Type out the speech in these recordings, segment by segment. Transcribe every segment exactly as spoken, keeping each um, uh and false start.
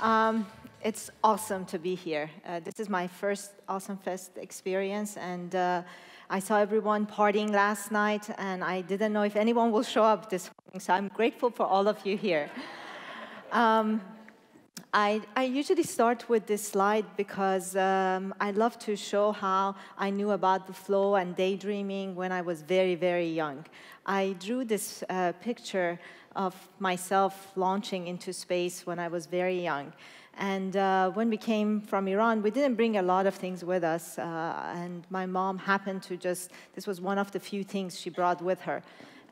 Um, it's awesome to be here. Uh, this is my first Awesome Fest experience, and uh, I saw everyone partying last night, and I didn't know if anyone will show up this morning, so I'm grateful for all of you here. Um, I, I usually start with this slide because um, I love to show how I knew about the flow and daydreaming when I was very, very young. I drew this uh, picture of myself launching into space when I was very young. And uh, when we came from Iran, we didn't bring a lot of things with us. Uh, and my mom happened to just, this was one of the few things she brought with her.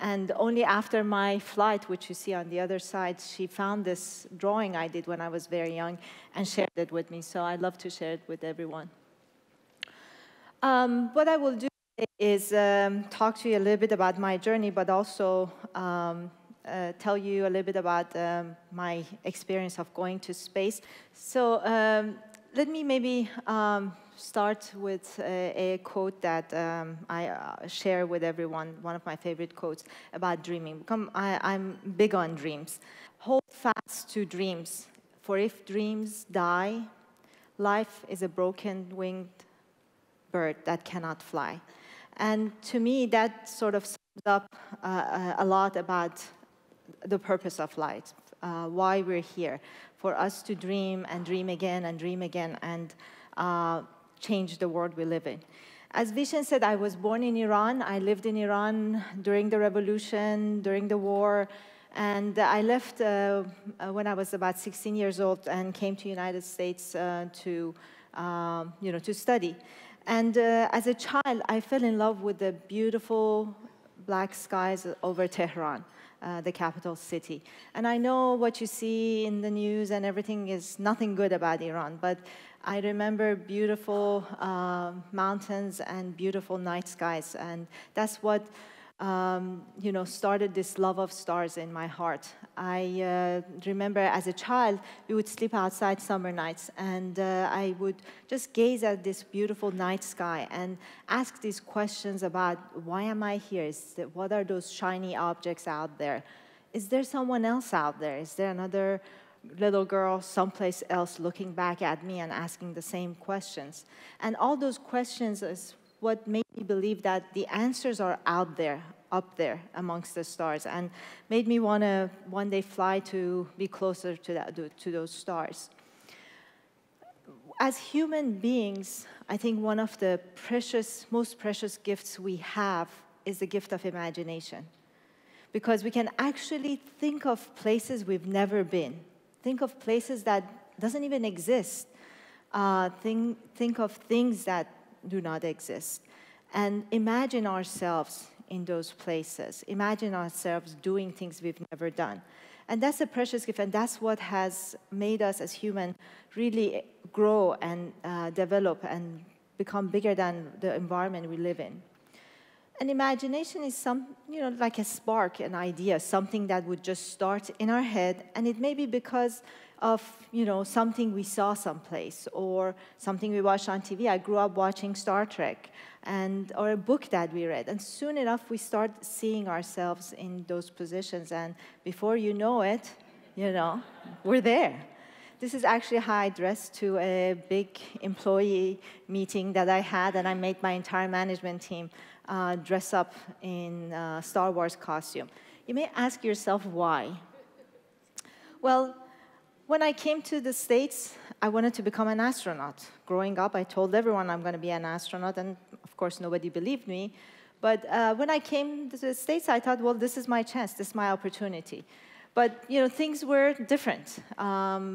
And only after my flight, which you see on the other side, she found this drawing I did when I was very young and shared it with me. So I'd love to share it with everyone. Um, what I will do is um, talk to you a little bit about my journey, but also um, uh, tell you a little bit about um, my experience of going to space. So um, let me maybe um, start with a, a quote that um, I uh, share with everyone, one of my favorite quotes about dreaming. Come, I, I'm big on dreams. Hold fast to dreams, for if dreams die, life is a broken-winged bird that cannot fly. And to me, that sort of sums up uh, a lot about the purpose of life, uh, why we're here, for us to dream and dream again and dream again and uh, change the world we live in. As Vishen said, I was born in Iran. I lived in Iran during the revolution, during the war, and I left uh, when I was about sixteen years old and came to the United States uh, to, um, you know, to study. And uh, as a child, I fell in love with the beautiful black skies over Tehran, Uh, the capital city. And I know what you see in the news and everything is nothing good about Iran, but I remember beautiful uh, mountains and beautiful night skies, and that's what um, you know, started this love of stars in my heart. I uh, remember as a child, we would sleep outside summer nights, and uh, I would just gaze at this beautiful night sky and ask these questions about, why am I here? Is that, what are those shiny objects out there? Is there someone else out there? Is there another little girl someplace else looking back at me and asking the same questions? And all those questions is what made me believe that the answers are out there, up there amongst the stars, and made me want to one day fly to be closer to, that, to those stars. As human beings, I think one of the precious, most precious gifts we have is the gift of imagination, because we can actually think of places we've never been, think of places that doesn't even exist, uh, think, think of things that do not exist, and imagine ourselves in those places, imagine ourselves doing things we've never done. And that's a precious gift, and that's what has made us as humans really grow and uh, develop and become bigger than the environment we live in. And imagination is some, you know, like a spark, an idea, something that would just start in our head, and it may be because of, you know, something we saw someplace or something we watched on T V. I grew up watching Star Trek, and, or a book that we read, and soon enough we start seeing ourselves in those positions, and before you know it, you know, we're there. This is actually how I dressed to a big employee meeting that I had, and I made my entire management team Uh, dress up in uh, Star Wars costume. You may ask yourself why. Well, when I came to the States, I wanted to become an astronaut. Growing up, I told everyone I'm going to be an astronaut, and of course nobody believed me. But uh, when I came to the States, I thought, well, this is my chance, this is my opportunity. But, you know, things were different. Um,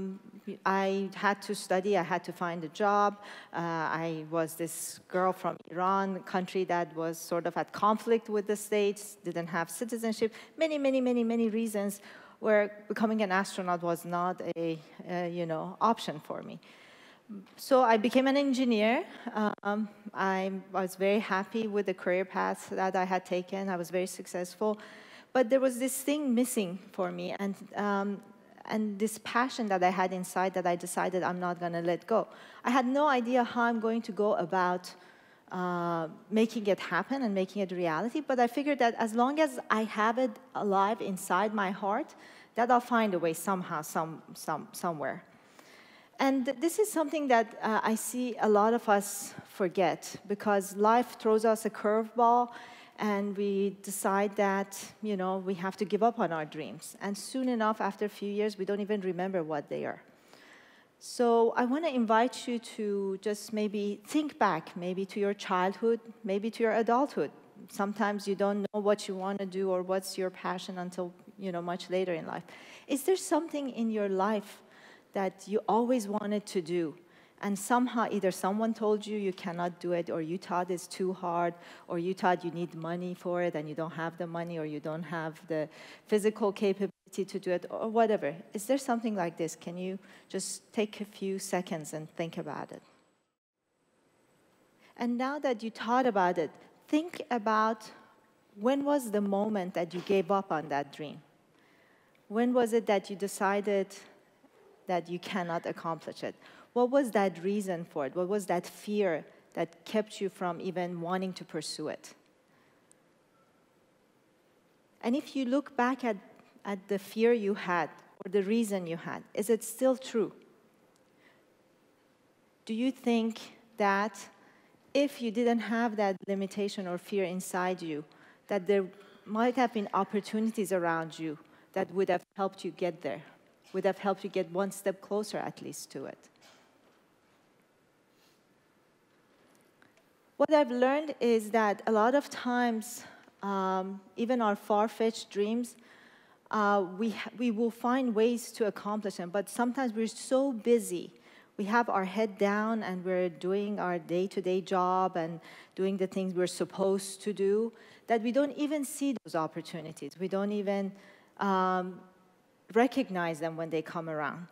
I had to study, I had to find a job. Uh, I was this girl from Iran, a country that was sort of at conflict with the States, didn't have citizenship. Many, many, many, many reasons where becoming an astronaut was not a, a you know, option for me. So I became an engineer. Um, I was very happy with the career path that I had taken. I was very successful. But there was this thing missing for me, and, um, and this passion that I had inside that I decided I'm not going to let go. I had no idea how I'm going to go about uh, making it happen and making it reality, but I figured that as long as I have it alive inside my heart, that I'll find a way somehow, some, some, somewhere. And this is something that uh, I see a lot of us forget, because life throws us a curveball and we decide that, you know, we have to give up on our dreams. And soon enough, after a few years, we don't even remember what they are. So I want to invite you to just maybe think back, maybe to your childhood, maybe to your adulthood. Sometimes you don't know what you want to do or what's your passion until, you know, much later in life. Is there something in your life that you always wanted to do, and somehow either someone told you you cannot do it, or you thought it's too hard, or you thought you need money for it and you don't have the money, or you don't have the physical capability to do it, or whatever? Is there something like this? Can you just take a few seconds and think about it? And now that you thought about it, think about when was the moment that you gave up on that dream? When was it that you decided that you cannot accomplish it? What was that reason for it? What was that fear that kept you from even wanting to pursue it? And if you look back at, at the fear you had or the reason you had, is it still true? Do you think that if you didn't have that limitation or fear inside you, that there might have been opportunities around you that would have helped you get there? Would have helped you get one step closer, at least, to it. What I've learned is that a lot of times, um, even our far-fetched dreams, uh, we, we will find ways to accomplish them, but sometimes we're so busy. We have our head down and we're doing our day-to-day job and doing the things we're supposed to do, that we don't even see those opportunities. We don't even um, recognize them when they come around.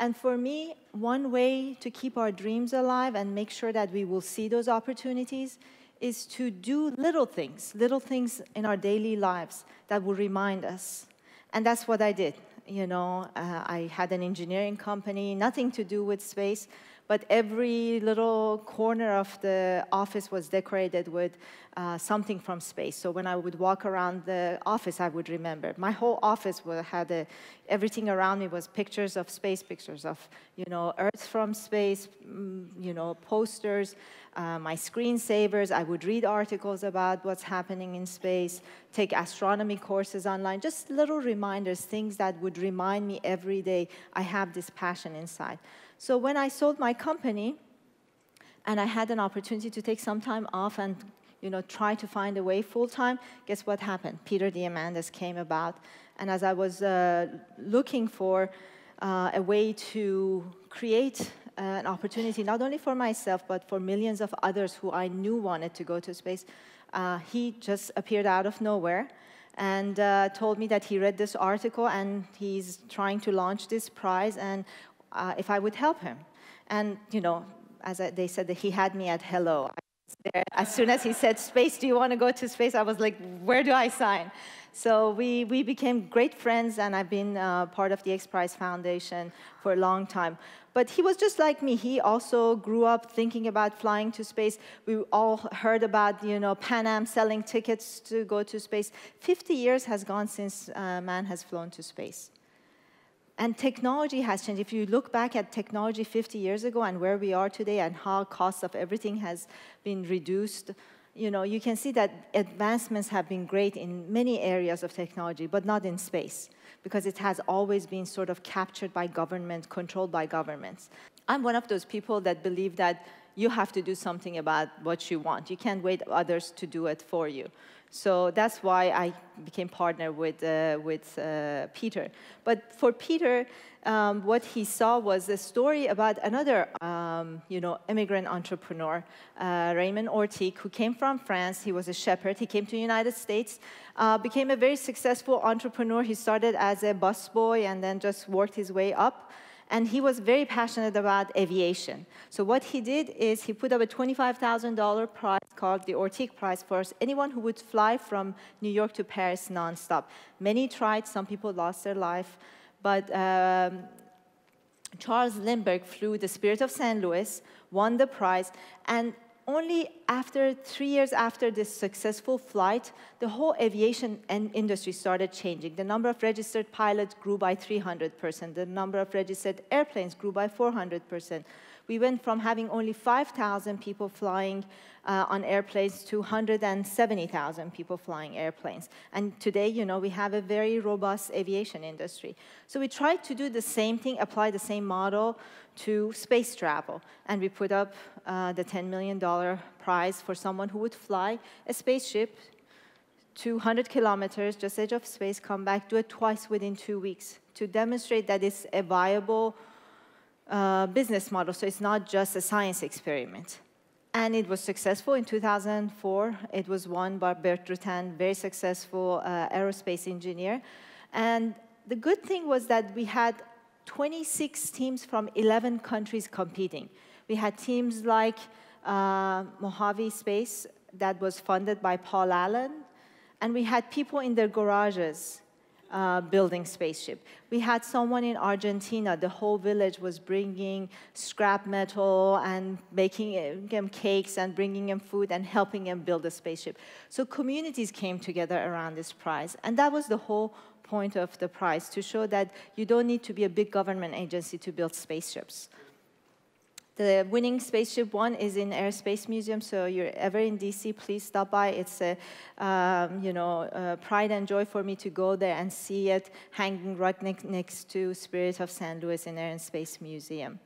And for me, one way to keep our dreams alive and make sure that we will see those opportunities is to do little things, little things in our daily lives that will remind us. And that's what I did. You know, uh, I had an engineering company, nothing to do with space, but every little corner of the office was decorated with uh, something from space. So when I would walk around the office, I would remember. My whole office had a, everything around me was pictures of space, pictures of, you know, Earth from space, you know, posters, uh, my screensavers. I would read articles about what's happening in space, take astronomy courses online, just little reminders, things that would remind me every day I have this passion inside. So when I sold my company and I had an opportunity to take some time off and, you know, try to find a way full-time, guess what happened? Peter Diamandis came about. And as I was uh, looking for uh, a way to create an opportunity, not only for myself, but for millions of others who I knew wanted to go to space, uh, he just appeared out of nowhere and uh, told me that he read this article and he's trying to launch this prize, and Uh, if I would help him. And, you know, as I, they said, that he had me at hello. I was there. As soon as he said, space, do you want to go to space? I was like, where do I sign? So we, we became great friends, and I've been uh, part of the X-Prize Foundation for a long time. But he was just like me. He also grew up thinking about flying to space. We all heard about, you know, Pan Am selling tickets to go to space. fifty years has gone since uh, man has flown to space. And technology has changed. If you look back at technology fifty years ago and where we are today and how costs of everything has been reduced, you know, you can see that advancements have been great in many areas of technology, but not in space, because it has always been sort of captured by government, controlled by governments. I'm one of those people that believe that you have to do something about what you want. You can't wait for others to do it for you. So that's why I became partner with, uh, with uh, Peter. But for Peter, um, what he saw was a story about another um, you know, immigrant entrepreneur, uh, Raymond Orteig, who came from France. He was a shepherd. He came to the United States, uh, became a very successful entrepreneur. He started as a busboy and then just worked his way up. And he was very passionate about aviation. So what he did is he put up a twenty-five thousand dollar prize called the Orteig Prize for anyone who would fly from New York to Paris nonstop. Many tried, some people lost their life, but um, Charles Lindbergh flew the Spirit of Saint Louis, won the prize, and only after three years after this successful flight, the whole aviation and industry started changing. The number of registered pilots grew by three hundred percent. The number of registered airplanes grew by four hundred percent. We went from having only five thousand people flying uh, on airplanes to one hundred seventy thousand people flying airplanes. And today, you know, we have a very robust aviation industry. So we tried to do the same thing, apply the same model to space travel. And we put up uh, the ten million dollar prize for someone who would fly a spaceship two hundred kilometers, just edge of space, come back, do it twice within two weeks to demonstrate that it's a viable Uh, business model, so it's not just a science experiment. And it was successful in two thousand four. It was won by Bert Rutan, very successful uh, aerospace engineer. And the good thing was that we had twenty-six teams from eleven countries competing. We had teams like uh, Mojave Space that was funded by Paul Allen, and we had people in their garages Uh, building spaceship. We had someone in Argentina. The whole village was bringing scrap metal and making them cakes and bringing them food and helping them build a spaceship. So communities came together around this prize. And that was the whole point of the prize, to show that you don't need to be a big government agency to build spaceships. The winning spaceship one is in Air and Space Museum, so you're ever in D C, please stop by. It's a, um, you know, a pride and joy for me to go there and see it hanging right ne next to Spirit of Saint Louis in Air and Space Museum.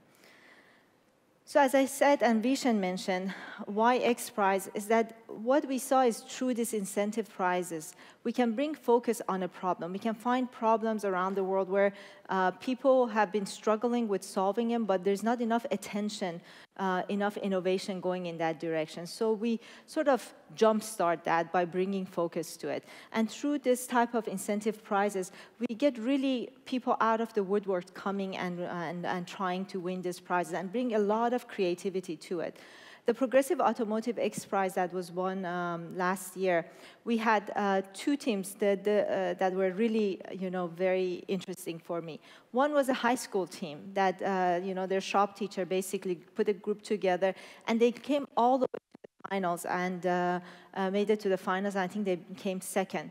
So as I said and Vishen mentioned, why X Prize is that what we saw is through these incentive prizes, we can bring focus on a problem. We can find problems around the world where uh, people have been struggling with solving them, but there's not enough attention, uh, enough innovation going in that direction. So we sort of jumpstart that by bringing focus to it. And through this type of incentive prizes, we get really people out of the woodwork coming and, and, and trying to win these prizes and bring a lot of of creativity to it. The Progressive Automotive X Prize that was won um, last year, we had uh, two teams that, the, uh, that were really, you know, very interesting for me. One was a high school team that, uh, you know, their shop teacher basically put a group together, and they came all the way to the finals and uh, uh, made it to the finals. I think they came second.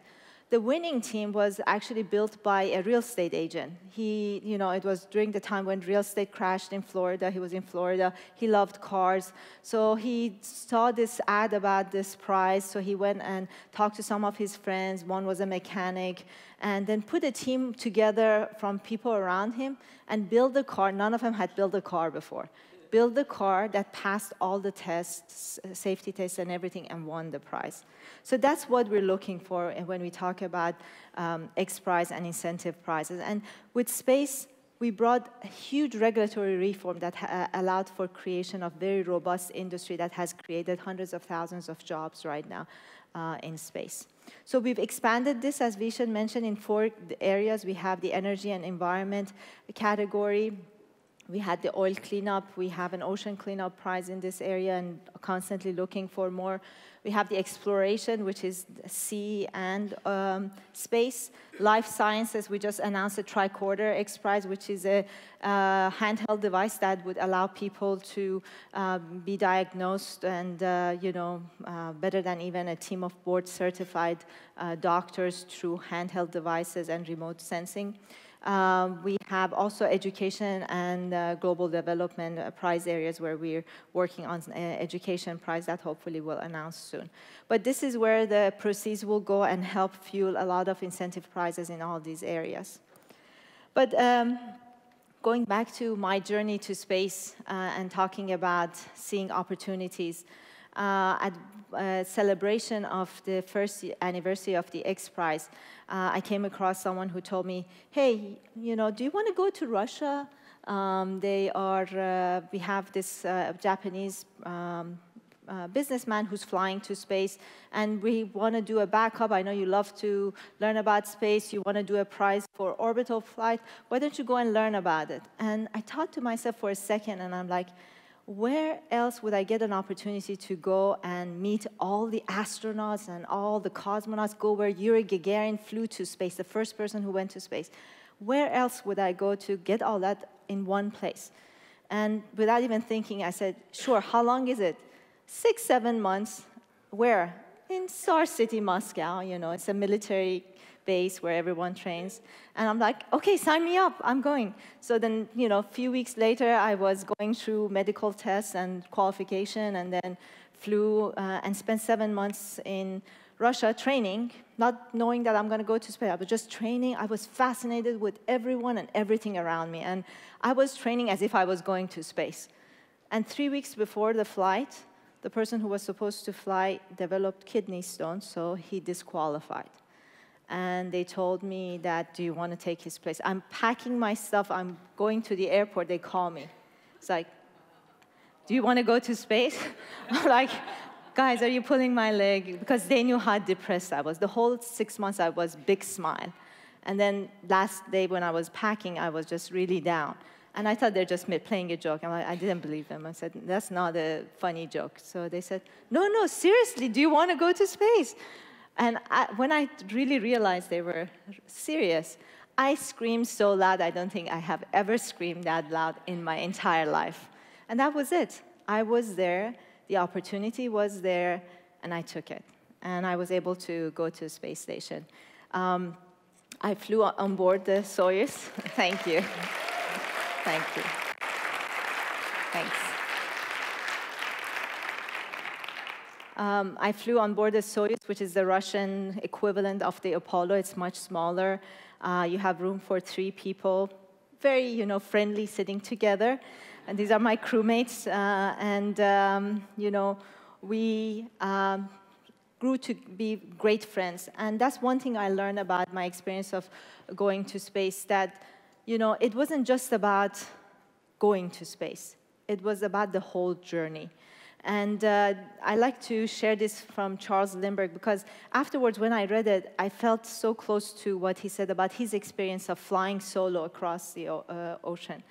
The winning team was actually built by a real estate agent. He, you know, it was during the time when real estate crashed in Florida. He was in Florida. He loved cars. So he saw this ad about this prize. So he went and talked to some of his friends. One was a mechanic. And then put a team together from people around him and built a car. None of them had built a car before. Built the car that passed all the tests, safety tests and everything, and won the prize. So that's what we're looking for when we talk about um, X Prize and incentive prizes. And with space, we brought a huge regulatory reform that ha allowed for creation of very robust industry that has created hundreds of thousands of jobs right now uh, in space. So we've expanded this, as Vishen mentioned, in four areas. We have the energy and environment category. We had the oil cleanup. We have an ocean cleanup prize in this area and constantly looking for more. We have the exploration, which is sea and um, space. Life sciences, we just announced a Tricorder X Prize, which is a uh, handheld device that would allow people to um, be diagnosed and, uh, you know, uh, better than even a team of board-certified uh, doctors through handheld devices and remote sensing. Um, we have also education and uh, global development uh, prize areas where we're working on uh, education prize that hopefully we'll announce soon. But this is where the proceeds will go and help fuel a lot of incentive prizes in all these areas. But um, going back to my journey to space uh, and talking about seeing opportunities, Uh, at uh, celebration of the first anniversary of the X Prize, uh, I came across someone who told me, hey, you know, do you want to go to Russia? Um, they are, uh, we have this uh, Japanese um, Uh, businessman who's flying to space, and we want to do a backup. I know you love to learn about space. You want to do a prize for orbital flight. Why don't you go and learn about it? And I thought to myself for a second, and I'm like, where else would I get an opportunity to go and meet all the astronauts and all the cosmonauts, go where Yuri Gagarin flew to space, the first person who went to space? Where else would I go to get all that in one place? And without even thinking, I said, sure, how long is it? six, seven months. Where? In Star City, Moscow. You know, it's a military base where everyone trains. And I'm like, okay, sign me up, I'm going. So then, you know, a few weeks later, I was going through medical tests and qualification, and then flew uh, and spent seven months in Russia training, not knowing that I'm going to go to space. I was just training. I was fascinated with everyone and everything around me. And I was training as if I was going to space. And three weeks before the flight, the person who was supposed to fly developed kidney stones, so he disqualified. And they told me that, do you want to take his place? I'm packing my stuff. I'm going to the airport. They call me. It's like, do you want to go to space? I'm like, guys, are you pulling my leg? Because they knew how depressed I was. The whole six months, I was big smile. And then last day when I was packing, I was just really down. And I thought they're just playing a joke. And I didn't believe them. I said, that's not a funny joke. So they said, no, no, seriously, do you want to go to space? And I, when I really realized they were serious, I screamed so loud, I don't think I have ever screamed that loud in my entire life. And that was it. I was there, the opportunity was there, and I took it. And I was able to go to the space station. Um, I flew on board the Soyuz. Thank you. Thank you. Thanks. Um, I flew on board the Soyuz, which is the Russian equivalent of the Apollo. It's much smaller. Uh, you have room for three people. Very, you know, friendly, sitting together. And these are my crewmates. Uh, and, um, you know, we um, grew to be great friends. And that's one thing I learned about my experience of going to space, that, you know, it wasn't just about going to space. It was about the whole journey. And uh, I like to share this from Charles Lindbergh, because afterwards, when I read it, I felt so close to what he said about his experience of flying solo across the uh, ocean.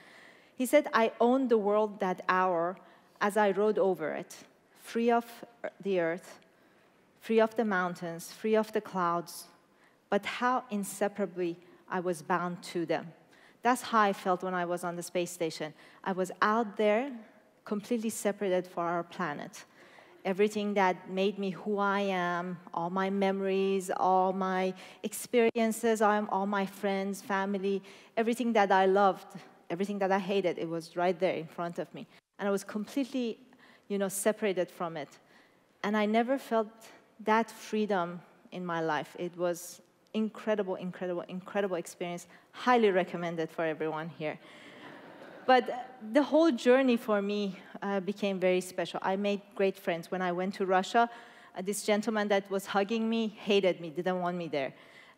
He said, I owned the world that hour as I rode over it, free of the earth, free of the mountains, free of the clouds, but how inseparably I was bound to them. That's how I felt when I was on the space station. I was out there, completely separated from our planet. Everything that made me who I am, all my memories, all my experiences, all my friends, family, everything that I loved, everything that I hated, it was right there in front of me. And I was completely, you know, separated from it. And I never felt that freedom in my life. It was incredible, incredible, incredible experience. Highly recommended for everyone here. But the whole journey for me uh, became very special. I made great friends. When I went to Russia, uh, this gentleman that was hugging me hated me, didn't want me there.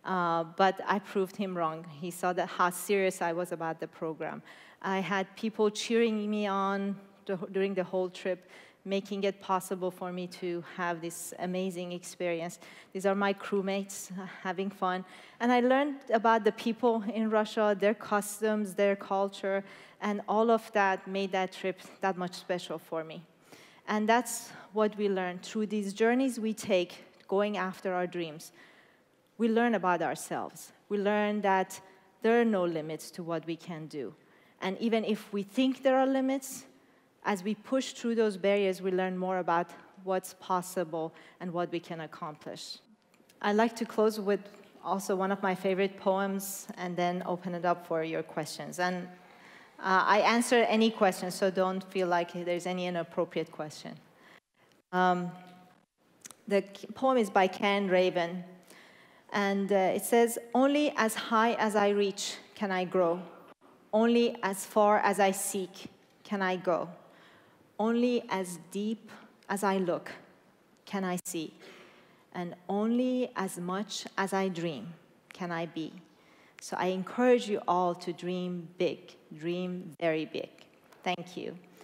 Uh, but I proved him wrong. He saw that how serious I was about the program. I had people cheering me on to, during the whole trip, making it possible for me to have this amazing experience. These are my crewmates uh, having fun. And I learned about the people in Russia, their customs, their culture, and all of that made that trip that much special for me. And that's what we learn. Through these journeys we take, going after our dreams, we learn about ourselves. We learn that there are no limits to what we can do. And even if we think there are limits, as we push through those barriers, we learn more about what's possible and what we can accomplish. I'd like to close with also one of my favorite poems and then open it up for your questions. And Uh, I answer any question, so don't feel like there's any inappropriate question. Um, the poem is by Ken Raven, and uh, it says, only as high as I reach can I grow. Only as far as I seek can I go. Only as deep as I look can I see. And only as much as I dream can I be. So I encourage you all to dream big, dream very big. Thank you.